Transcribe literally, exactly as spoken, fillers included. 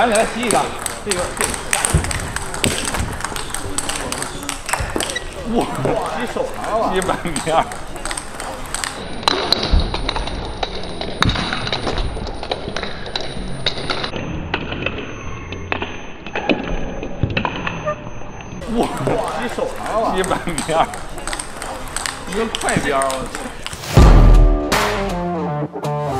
完给他吸一下，这个这个。哇，吸手上了，吸满面。 哇！你手上了，你满边儿，一个快边儿，我去。